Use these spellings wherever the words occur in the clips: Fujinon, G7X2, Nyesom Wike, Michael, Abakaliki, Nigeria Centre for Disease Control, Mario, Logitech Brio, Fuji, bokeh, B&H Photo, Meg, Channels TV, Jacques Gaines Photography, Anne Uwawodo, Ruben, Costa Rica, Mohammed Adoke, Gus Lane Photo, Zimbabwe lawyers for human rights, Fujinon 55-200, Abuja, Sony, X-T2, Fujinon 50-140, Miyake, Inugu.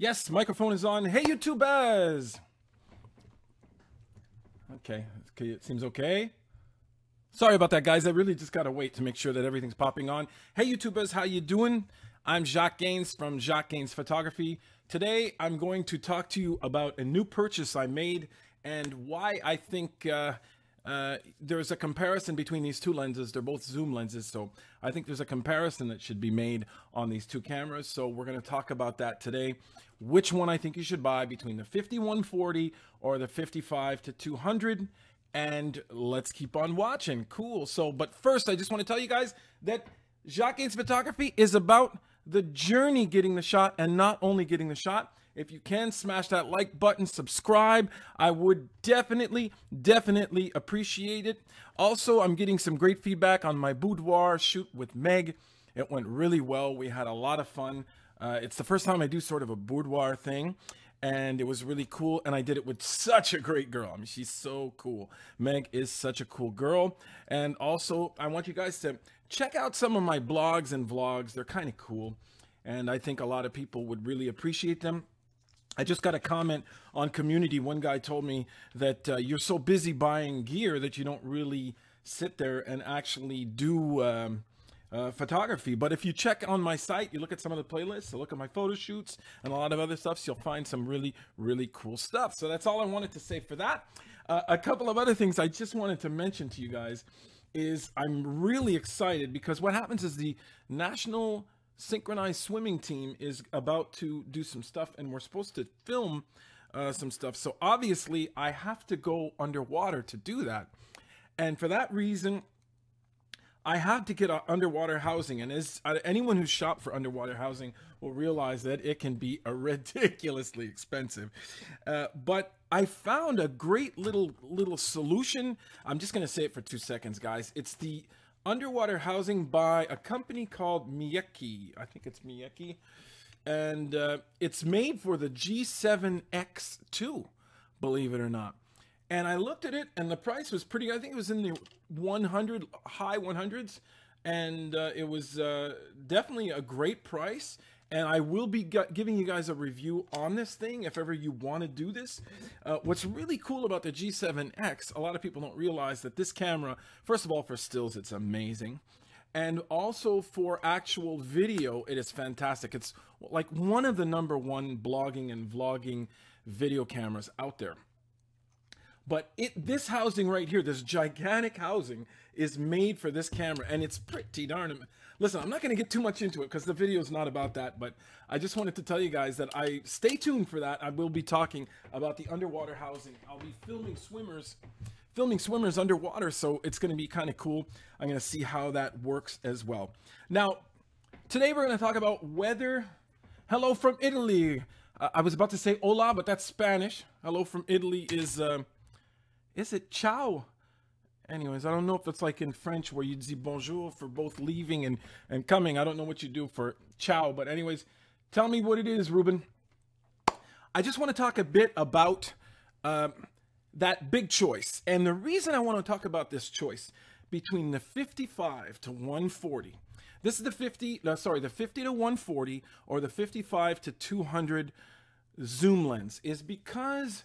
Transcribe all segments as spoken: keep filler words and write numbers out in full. Yes, microphone is on. Hey, YouTubers! Okay, it seems okay. Sorry about that, guys. I really just gotta wait to make sure that everything's popping on. Hey, YouTubers, how you doing? I'm Jacques Gaines from Jacques Gaines Photography. Today, I'm going to talk to you about a new purchase I made and why I think uh, uh, there's a comparison between these two lenses. They're both zoom lenses, so I think there's a comparison that should be made on these two cameras. So we're going to talk about that today. Which one I think you should buy between the fifty one forty or the fifty five to two hundred. And let's keep on watching. Cool. So, but first, I just want to tell you guys that Jacques Gaines Photography is about the journey getting the shot and not only getting the shot. If you can, smash that like button, subscribe. I would definitely, definitely appreciate it. Also, I'm getting some great feedback on my boudoir shoot with Meg. It went really well. We had a lot of fun. Uh, it's the first time I do sort of a boudoir thing. And it was really cool, and I did it with such a great girl. I mean, she's so cool. Meg is such a cool girl. And also, I want you guys to check out some of my blogs and vlogs. They're kind of cool, and I think a lot of people would really appreciate them. I just got a comment on community. One guy told me that uh, you're so busy buying gear that you don't really sit there and actually do um, Uh, photography. But if you check on my site, you look at some of the playlists, so look at my photo shoots and a lot of other stuff, so you'll find some really, really cool stuff. So that's all I wanted to say for that. Uh, a couple of other things I just wanted to mention to you guys is I'm really excited because what happens is the National Synchronized Swimming Team is about to do some stuff, and we're supposed to film uh, some stuff. So obviously I have to go underwater to do that. And for that reason, I had to get underwater housing, and as anyone who's shopped for underwater housing will realize that it can be ridiculously expensive. Uh, but I found a great little little solution. I'm just going to say it for two seconds, guys. It's the underwater housing by a company called Miyake. I think it's Miyake, and uh, it's made for the G seven X two, believe it or not. And I looked at it, and the price was pretty, I think it was in the one hundred, high one hundreds. And uh, it was uh, definitely a great price. And I will be giving you guys a review on this thing if ever you want to do this. Uh, what's really cool about the G seven X, a lot of people don't realize that this camera, first of all, for stills, it's amazing. And also for actual video, it is fantastic. It's like one of the number one blogging and vlogging video cameras out there. But it, this housing right here, this gigantic housing, is made for this camera, and it's pretty darn... Listen, I'm not going to get too much into it because the video is not about that, but I just wanted to tell you guys that I stay tuned for that. I will be talking about the underwater housing. I'll be filming swimmers, filming swimmers underwater, so it's going to be kind of cool. I'm going to see how that works as well. Now, today we're going to talk about weather. Hello from Italy. Uh, I was about to say hola, but that's Spanish. Hello from Italy is... Uh, Is it ciao? Anyways, I don't know if it's like in French where you'd say bonjour for both leaving and, and coming. I don't know what you do for ciao. But anyways, tell me what it is, Ruben. I just want to talk a bit about uh, that big choice. And the reason I want to talk about this choice between the fifty five to one forty. This is the fifty, no, sorry, the fifty to one forty or the fifty five to two hundred zoom lens is because...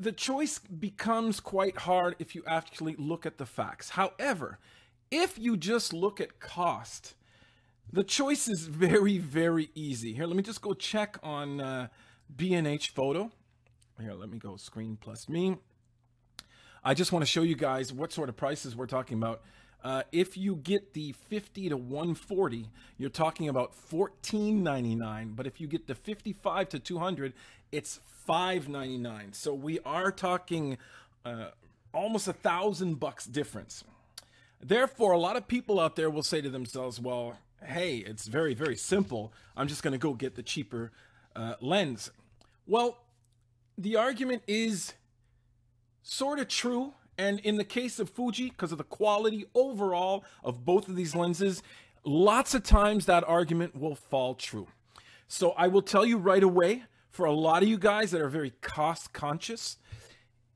the choice becomes quite hard if you actually look at the facts. However, if you just look at cost, the choice is very, very easy. Here, let me just go check on uh, B and H Photo. Here, let me go screen plus me. I just want to show you guys what sort of prices we're talking about. Uh, if you get the fifty to one forty, you're talking about fourteen ninety nine. But if you get the fifty five to two hundred, it's five ninety nine. So we are talking uh, almost a thousand bucks difference. Therefore, a lot of people out there will say to themselves, "Well, hey, it's very, very simple. I'm just going to go get the cheaper uh, lens." Well, the argument is sort of true. And in the case of Fuji, because of the quality overall of both of these lenses, lots of times that argument will fall true. So I will tell you right away, for a lot of you guys that are very cost conscious,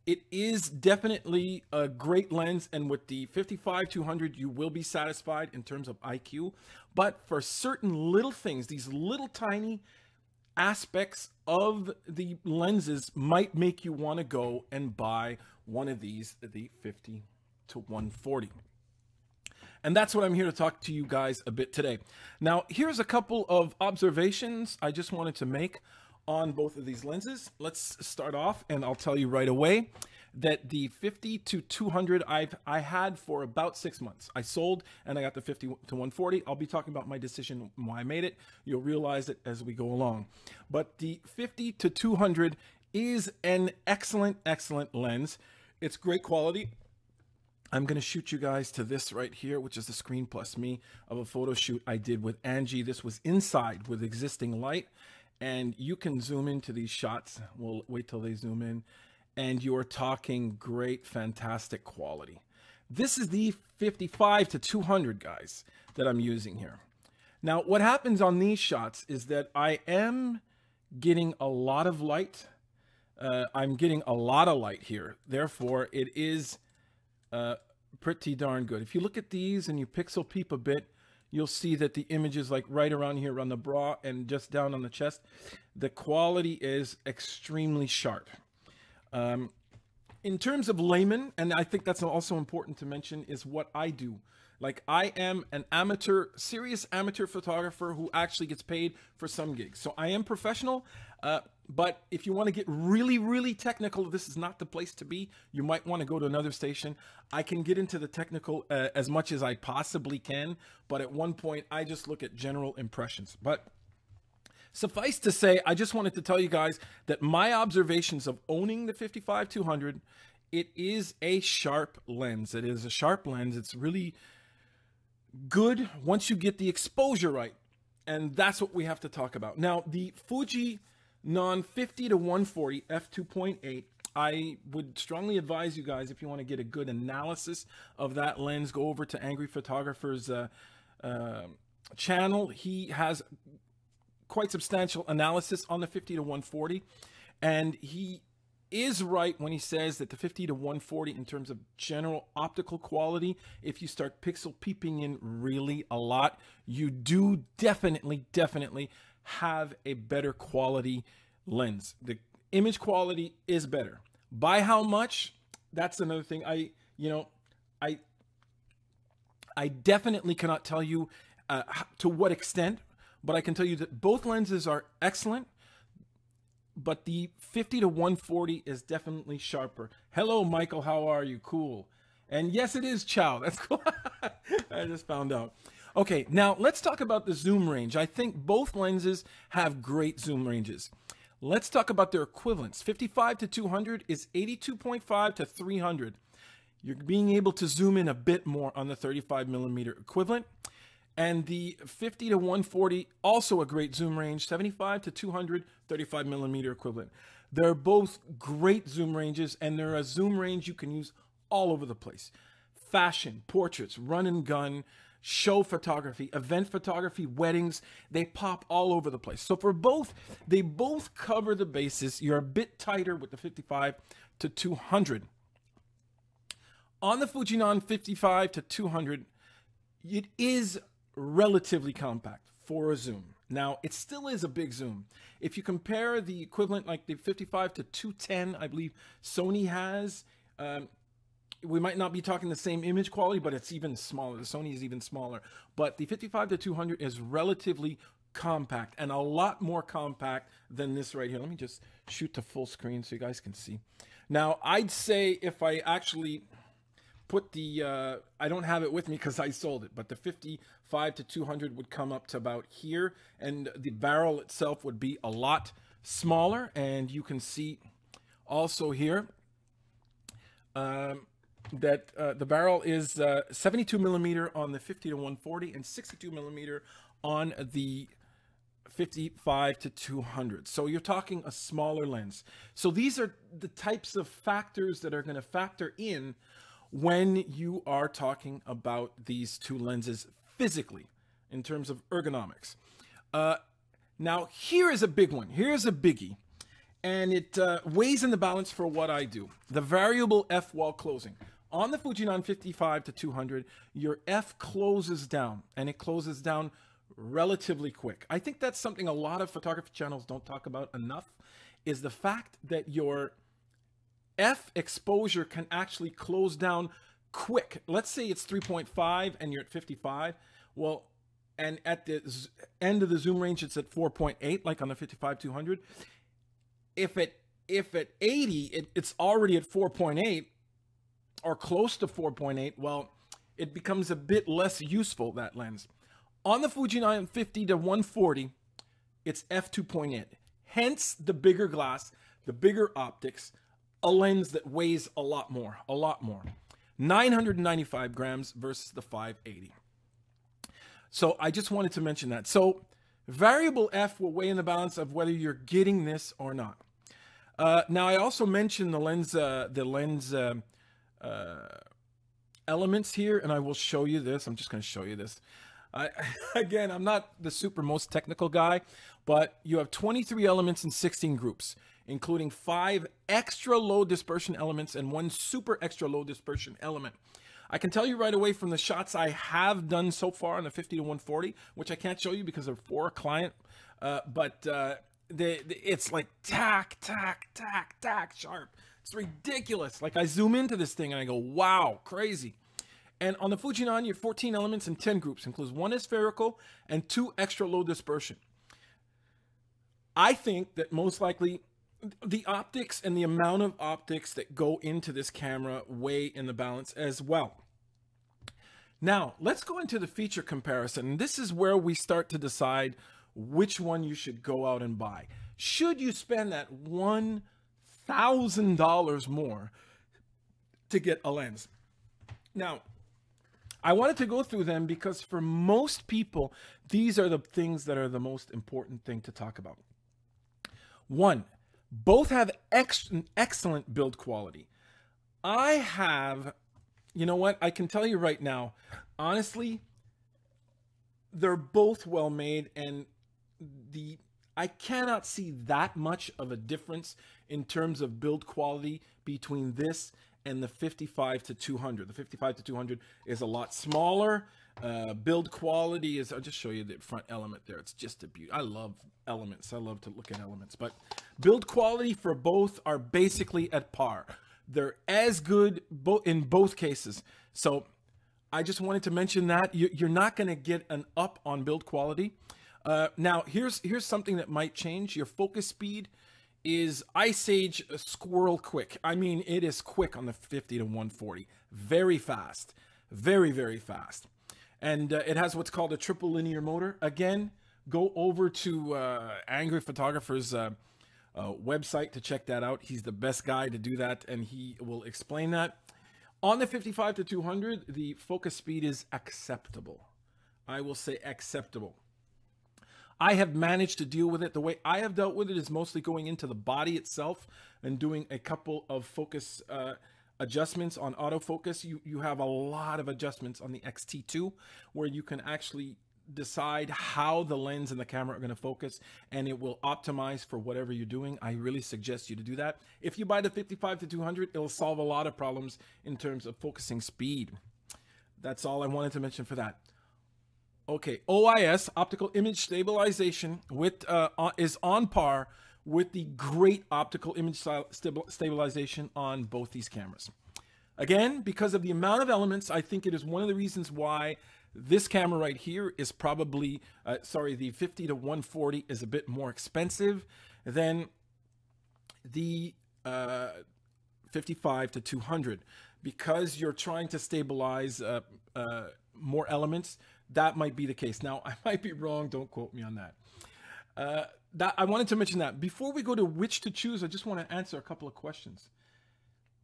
it is definitely a great lens. And with the fifty five to two hundred, you will be satisfied in terms of I Q. But for certain little things, these little tiny aspects of the lenses might make you want to go and buy one of these, the fifty to one forty. And that's what I'm here to talk to you guys a bit today. Now, here's a couple of observations I just wanted to make on both of these lenses. Let's start off, and I'll tell you right away that the fifty to two hundred I've I had for about six months. I sold and I got the fifty to one forty. I'll be talking about my decision why I made it. You'll realize it as we go along. But the fifty to two hundred is an excellent, excellent lens. It's great quality. I'm gonna shoot you guys to this right here, which is the screen plus me of a photo shoot I did with Angie. This was inside with existing light, and you can zoom into these shots. We'll wait till they zoom in, and you're talking great, fantastic quality. This is the fifty-five to two hundred, guys, that I'm using here. Now, what happens on these shots is that I am getting a lot of light. Uh, I'm getting a lot of light here. Therefore, it is uh, pretty darn good. If you look at these and you pixel peep a bit, you'll see that the images, like right around here around the bra and just down on the chest, the quality is extremely sharp. Um, in terms of layman, and I think that's also important to mention, is what I do. Like, I am an amateur, serious amateur photographer who actually gets paid for some gigs. So I am professional, uh, but if you want to get really, really technical, this is not the place to be. You might want to go to another station. I can get into the technical uh, as much as I possibly can, but at one point I just look at general impressions. But suffice to say, I just wanted to tell you guys that my observations of owning the fifty-five to two hundred, it is a sharp lens. It is a sharp lens. It's really good once you get the exposure right. And that's what we have to talk about. Now, the Fujinon fifty to one forty f two point eight, I would strongly advise you guys, if you want to get a good analysis of that lens, go over to Angry Photographer's uh, uh, channel. He has quite substantial analysis on the fifty to one forty, and he is right when he says that the fifty to one forty, in terms of general optical quality, if you start pixel peeping in really a lot, you do definitely definitely have a better quality lens. The image quality is better. By how much, that's another thing. I you know I I definitely cannot tell you uh, to what extent, but I can tell you that both lenses are excellent, but the fifty to one forty is definitely sharper. Hello, Michael, how are you? Cool. And yes, it is chow. That's cool. I just found out. Okay, now let's talk about the zoom range. I think both lenses have great zoom ranges. Let's talk about their equivalents. fifty-five to two hundred is eighty-two point five to three hundred. You're being able to zoom in a bit more on the thirty-five millimeter equivalent. And the fifty to one forty, also a great zoom range, seventy-five to two hundred, thirty-five millimeter equivalent. They're both great zoom ranges, and they're a zoom range you can use all over the place. Fashion, portraits, run and gun, show photography, event photography, weddings, they pop all over the place. So for both, they both cover the bases. You're a bit tighter with the fifty-five to two hundred. On the Fujinon fifty-five to two hundred, it is relatively compact for a zoom. Now, it still is a big zoom. If you compare the equivalent, like the fifty-five to two ten, I believe Sony has, um, we might not be talking the same image quality, but it's even smaller. The Sony is even smaller, but the fifty-five to two hundred is relatively compact, and a lot more compact than this right here. Let me just shoot to full screen so you guys can see. Now, I'd say if I actually put the, uh, I don't have it with me because I sold it, but the fifty-five to two hundred would come up to about here, and the barrel itself would be a lot smaller. And you can see also here um, that uh, the barrel is uh, seventy-two millimeter on the fifty to one forty and sixty-two millimeter on the fifty-five to two hundred. So you're talking a smaller lens. So these are the types of factors that are going to factor in when you are talking about these two lenses physically, in terms of ergonomics. Uh, now, here is a big one. Here's a biggie, and it uh, weighs in the balance for what I do. The variable F while closing. On the Fujinon fifty-five to two hundred, your F closes down, and it closes down relatively quick. I think that's something a lot of photography channels don't talk about enough, is the fact that your F exposure can actually close down quick. Let's say it's three point five and you're at fifty-five. Well, and at the end of the zoom range, it's at four point eight, like on the fifty-five two hundred. If it if at eighty, it, it's already at four point eight or close to four point eight. Well, it becomes a bit less useful, that lens. On the Fuji nine fifty to one forty, it's f two point eight. Hence the bigger glass, the bigger optics, a lens that weighs a lot more, a lot more. nine hundred ninety-five grams versus the five eighty. So I just wanted to mention that. So variable F will weigh in the balance of whether you're getting this or not. Uh, now I also mentioned the lens, uh, the lens uh, uh, elements here, and I will show you this. I'm just going to show you this. I, again, I'm not the super most technical guy, but you have twenty-three elements and sixteen groups, including five extra low dispersion elements and one super extra low dispersion element. I can tell you right away from the shots I have done so far on the fifty to one forty, which I can't show you because they're for a client, uh, but uh, they, they, it's like tack, tack, tack, tack, sharp. It's ridiculous. Like I zoom into this thing and I go, wow, crazy. And on the Fujinon, you have fourteen elements and ten groups, includes one is spherical and two extra low dispersion. I think that most likely the optics and the amount of optics that go into this camera weigh in the balance as well. Now, let's go into the feature comparison. This is where we start to decide which one you should go out and buy. Should you spend that one thousand dollars more to get a lens? Now, I wanted to go through them because for most people, these are the things that are the most important thing to talk about. One, both have ex excellent build quality. I have, you know what, I can tell you right now, honestly, they're both well made, and the I cannot see that much of a difference in terms of build quality between this and the fifty-five to two hundred. The fifty-five to two hundred is a lot smaller. Uh, build quality is, I'll just show you the front element there. It's just a beauty. I love elements. I love to look at elements, but build quality for both are basically at par. They're as good bo in both cases. So I just wanted to mention that you, you're not going to get an up on build quality. Uh, now here's, here's something that might change. Your focus speed is Ice Age squirrel quick. I mean, it is quick on the fifty to one forty. Very fast. Very, very fast. And uh, it has what's called a triple linear motor. Again, go over to uh, Angry Photographer's uh, uh, website to check that out. He's the best guy to do that, and he will explain that. On the fifty-five to two hundred, the focus speed is acceptable. I will say acceptable. I have managed to deal with it. The way I have dealt with it is mostly going into the body itself and doing a couple of focus uh, adjustments on autofocus. You, you have a lot of adjustments on the X T two where you can actually decide how the lens and the camera are going to focus, and it will optimize for whatever you're doing. I really suggest you to do that. If you buy the fifty-five to two hundred, it'll solve a lot of problems in terms of focusing speed. That's all I wanted to mention for that. Okay, O I S, optical image stabilization, with uh, is on par with the great optical image stabilization on both these cameras. Again, because of the amount of elements, I think it is one of the reasons why this camera right here is probably, uh, sorry, the fifty to one forty is a bit more expensive than the uh, fifty-five to two hundred. Because you're trying to stabilize uh, uh, more elements, that might be the case. Now, I might be wrong. Don't quote me on that. Uh, that. I wanted to mention that. Before we go to which to choose, I just want to answer a couple of questions.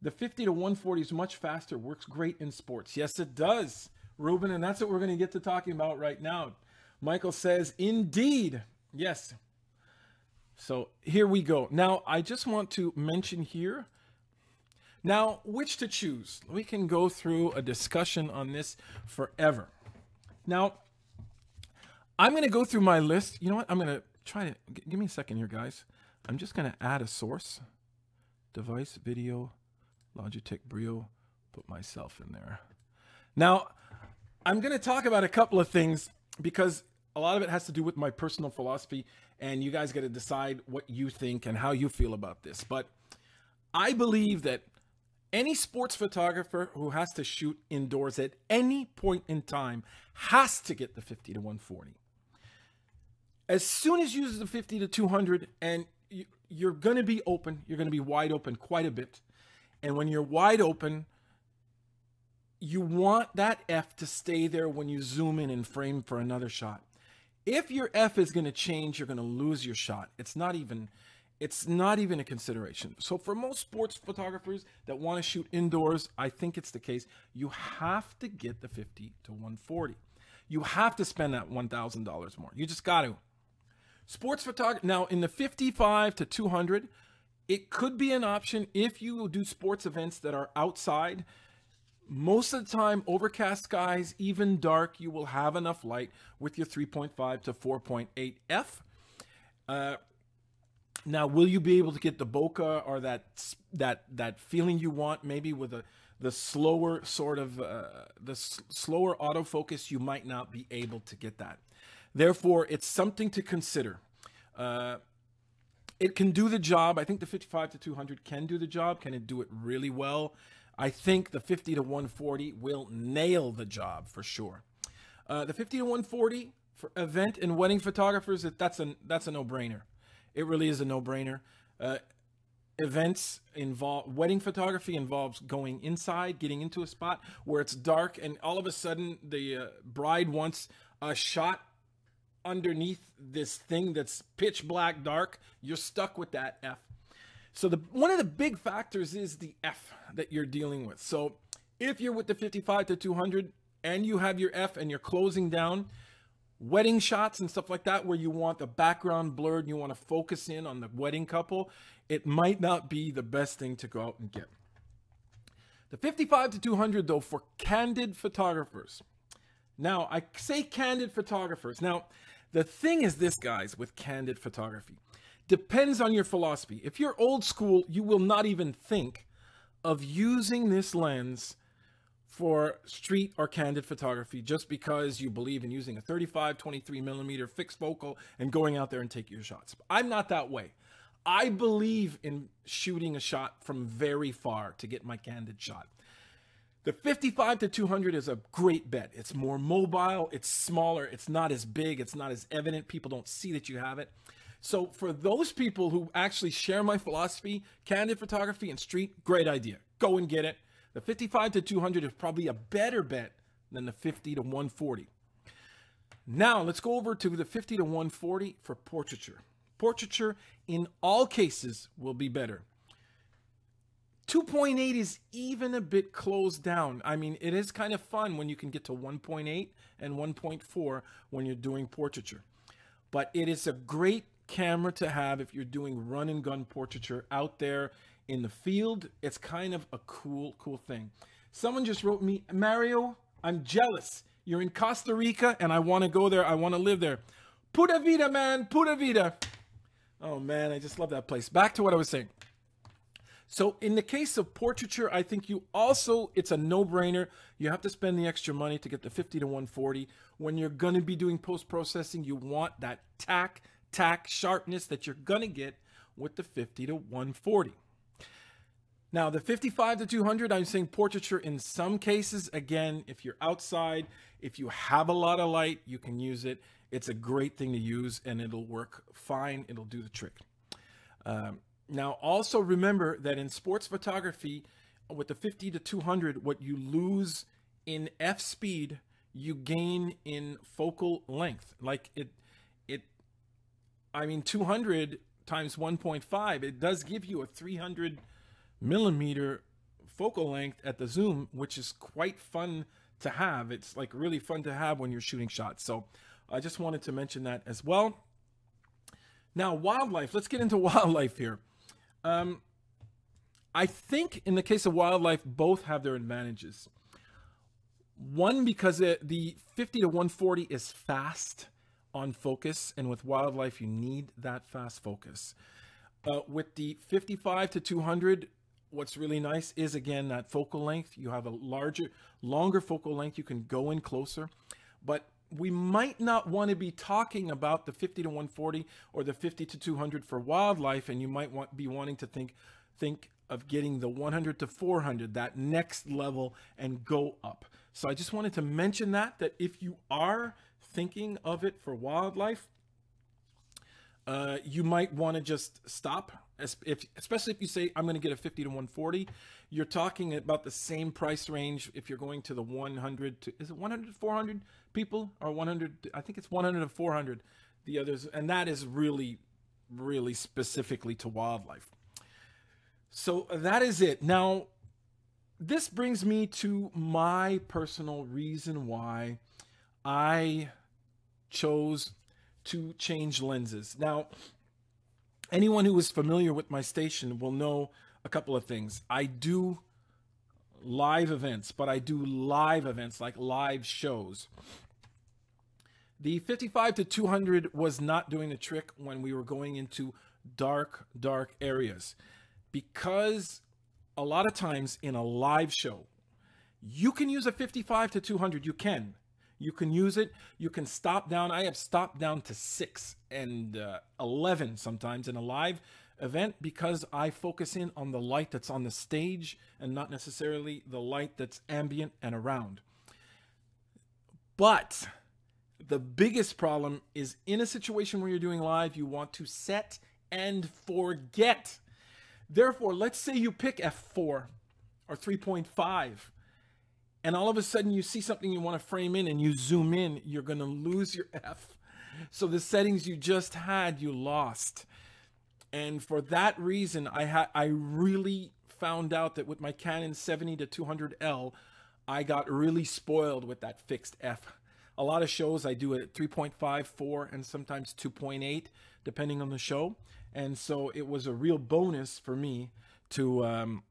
The fifty to one forty is much faster, works great in sports. Yes, it does, Ruben, and that's what we're going to get to talking about right now. Michael says, indeed. Yes. So here we go. Now, I just want to mention here. Now, which to choose? We can go through a discussion on this forever. Now, I'm going to go through my list. You know what? I'm going to try to... Give me a second here, guys. I'm just going to add a source. Device, video, Logitech Brio. Put myself in there. Now, I'm going to talk about a couple of things because a lot of it has to do with my personal philosophy, and you guys got to decide what you think and how you feel about this. But I believe that any sports photographer who has to shoot indoors at any point in time has to get the fifty to one forty. As soon as you use the fifty to two hundred, and you, you're going to be open, you're going to be wide open quite a bit. And when you're wide open, you want that F to stay there when you zoom in and frame for another shot. If your F is going to change, you're going to lose your shot. It's not even, it's not even a consideration. So for most sports photographers that want to shoot indoors, I think it's the case. You have to get the fifty to one forty. You have to spend that one thousand dollars more. You just got to. Sports photography, now in the fifty-five to two hundred, it could be an option if you will do sports events that are outside. Most of the time, overcast skies, even dark, you will have enough light with your three point five to four point eight F. Uh, now, will you be able to get the bokeh or that that that feeling you want? Maybe with a, the slower sort of uh, the slower autofocus, you might not be able to get that. Therefore, it's something to consider. Uh, it can do the job. I think the fifty-five to two hundred can do the job. Can it do it really well? I think the fifty to one forty will nail the job for sure. Uh, the fifty to one forty for event and wedding photographers, that's a, that's a no-brainer. It really is a no-brainer. Uh, events involve, wedding photography involves going inside, getting into a spot where it's dark, and all of a sudden the uh, bride wants a shot underneath this thing that's pitch black dark. You're stuck with that F. So the, one of the big factors is the F that you're dealing with. So if you're with the fifty-five to two hundred and you have your F and you're closing down, wedding shots and stuff like that where you want the background blurred and you want to focus in on the wedding couple, it might not be the best thing to go out and get. The fifty-five to two hundred though, for candid photographers. Now I say candid photographers. Now the thing is this, guys, with candid photography, depends on your philosophy. If you're old school, you will not even think of using this lens for street or candid photography just because you believe in using a thirty-five, twenty-three millimeter fixed focal and going out there and taking your shots. I'm not that way. I believe in shooting a shot from very far to get my candid shot. The fifty-five to two hundred is a great bet. It's more mobile, it's smaller, it's not as big, it's not as evident. People don't see that you have it. So for those people who actually share my philosophy, candid photography and street, great idea. Go and get it. The fifty-five to two hundred is probably a better bet than the fifty to one forty. Now let's go over to the fifty to one forty for portraiture. Portraiture in all cases will be better. two point eight is even a bit closed down. I mean, it is kind of fun when you can get to one point eight and one point four when you're doing portraiture. But it is a great camera to have if you're doing run and gun portraiture out there in the field. It's kind of a cool, cool thing. Someone just wrote me, Mario, I'm jealous. You're in Costa Rica and I want to go there. I want to live there. Pura vida, man. Pura vida. Oh man, I just love that place. Back to what I was saying. So in the case of portraiture, I think you also, it's a no-brainer. You have to spend the extra money to get the fifty to one forty. When you're going to be doing post-processing, you want that tack, tack sharpness that you're going to get with the fifty to one forty. Now the fifty-five to two hundred, I'm saying portraiture in some cases. Again, if you're outside, if you have a lot of light, you can use it. It's a great thing to use and it'll work fine. It'll do the trick. Um, Now, also remember that in sports photography, with the fifty to two hundred, what you lose in F speed, you gain in focal length. Like it, it, I mean, two hundred times one point five, it does give you a three hundred millimeter focal length at the zoom, which is quite fun to have. It's like really fun to have when you're shooting shots. So I just wanted to mention that as well. Now, wildlife, let's get into wildlife here. Um, I think in the case of wildlife, both have their advantages. One, because it, the fifty to one forty is fast on focus, and with wildlife, you need that fast focus. Uh, with the fifty-five to two hundred, what's really nice is, again, that focal length. You have a larger, longer focal length. You can go in closer, but we might not want to be talking about the fifty to one forty or the fifty to two hundred for wildlife, and you might want be wanting to think think of getting the one hundred to four hundred, that next level, and go up. So I just wanted to mention that that if you are thinking of it for wildlife, uh, you might want to just stop. If, especially if you say, I'm going to get a fifty to one forty, you're talking about the same price range if you're going to the one hundred to, is it one hundred to four hundred people, or one hundred, I think it's one hundred to four hundred, the others, and that is really, really specifically to wildlife. So that is it. Now, this brings me to my personal reason why I chose to change lenses. Now, anyone who is familiar with my station will know a couple of things. I do live events, but I do live events like live shows. The fifty-five to two hundred was not doing the trick when we were going into dark, dark areas, because a lot of times in a live show, you can use a fifty-five to two hundred. You can. You can use it. You can stop down. I have stopped down to six and uh, eleven sometimes in a live event, because I focus in on the light that's on the stage and not necessarily the light that's ambient and around. But the biggest problem is, in a situation where you're doing live, you want to set and forget. Therefore, let's say you pick f four or three point five. And all of a sudden you see something you want to frame in and you zoom in, you're going to lose your F. So the settings you just had, you lost. And for that reason, I had I really found out that with my Canon seventy to two hundred L, I got really spoiled with that fixed F. A lot of shows I do it at three point five, four, and sometimes two point eight, depending on the show. And so it was a real bonus for me to um,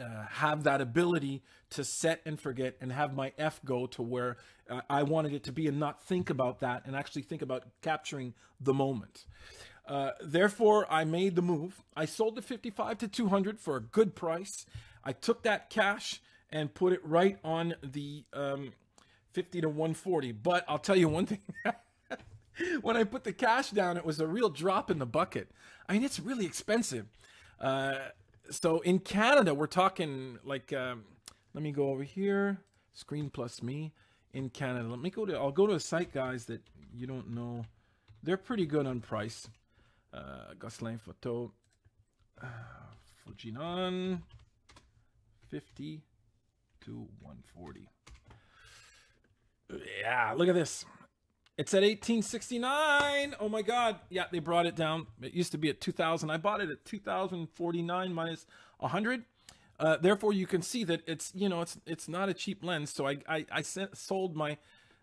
Uh, have that ability to set and forget and have my F go to where uh, I wanted it to be, and not think about that, and actually think about capturing the moment. Uh, therefore, I made the move. I sold the fifty-five to two hundred for a good price. I took that cash and put it right on the um, fifty to one forty. But I'll tell you one thing. When I put the cash down, it was a real drop in the bucket. I mean, it's really expensive. Uh, So in Canada, we're talking like, um, let me go over here, Screen Plus Me in Canada. Let me go to, I'll go to a site, guys, that you don't know. They're pretty good on price. Uh, Gus Lane Photo, uh, Fujinon, fifty to one forty. Yeah, look at this. It's at eighteen sixty-nine. Oh my God. Yeah, they brought it down. It used to be at two thousand. I bought it at two thousand forty-nine minus one hundred. Uh, therefore, you can see that it's, you know, it's it's not a cheap lens. So I I, I sent, sold my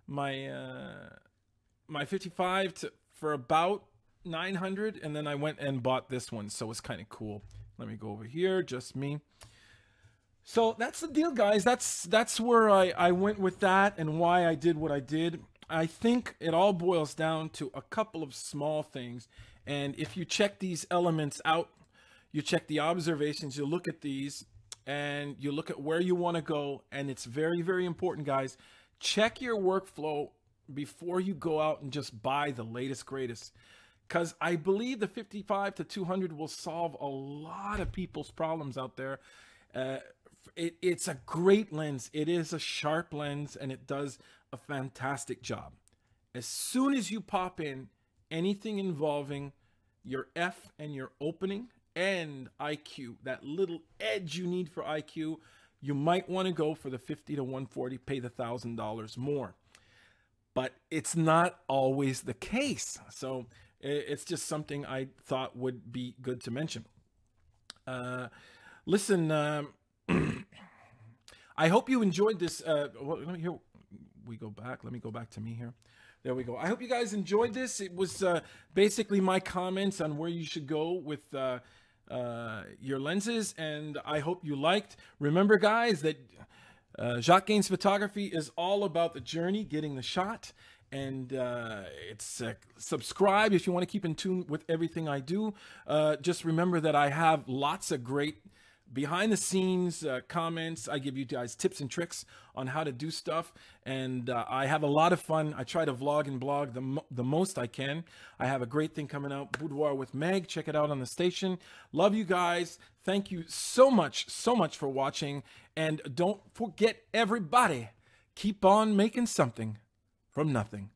my uh, my fifty-five to, for about nine hundred, and then I went and bought this one. So it's kind of cool. Let me go over here. Just me. So that's the deal, guys. That's that's where I I went with that, and why I did what I did. I think it all boils down to a couple of small things. And if you check these elements out, you check the observations, you look at these, and you look at where you want to go. And it's very, very important, guys. Check your workflow before you go out and just buy the latest, greatest. Because I believe the fifty-five to two hundred will solve a lot of people's problems out there. Uh, it, it's a great lens. It is a sharp lens, and it does a fantastic job. As soon as you pop in anything involving your F and your opening and I Q, that little edge you need for I Q, you might want to go for the fifty to one forty, pay the thousand dollars more. But it's not always the case, so it's just something I thought would be good to mention. Uh, listen, um, I hope you enjoyed this. Uh, well, let me hear. We go back. Let me go back to me here. There we go. I hope you guys enjoyed this. It was uh, basically my comments on where you should go with uh, uh, your lenses, and I hope you liked. Remember, guys, that uh, Jacques Gaines Photography is all about the journey, getting the shot, and uh, it's uh, subscribe if you want to keep in tune with everything I do. Uh, just remember that I have lots of great behind the scenes uh, comments. I give you guys tips and tricks on how to do stuff. And uh, I have a lot of fun. I try to vlog and blog the, mo the most I can. I have a great thing coming out, Boudoir with Meg. Check it out on the station. Love you guys. Thank you so much, so much for watching. And don't forget, everybody, keep on making something from nothing.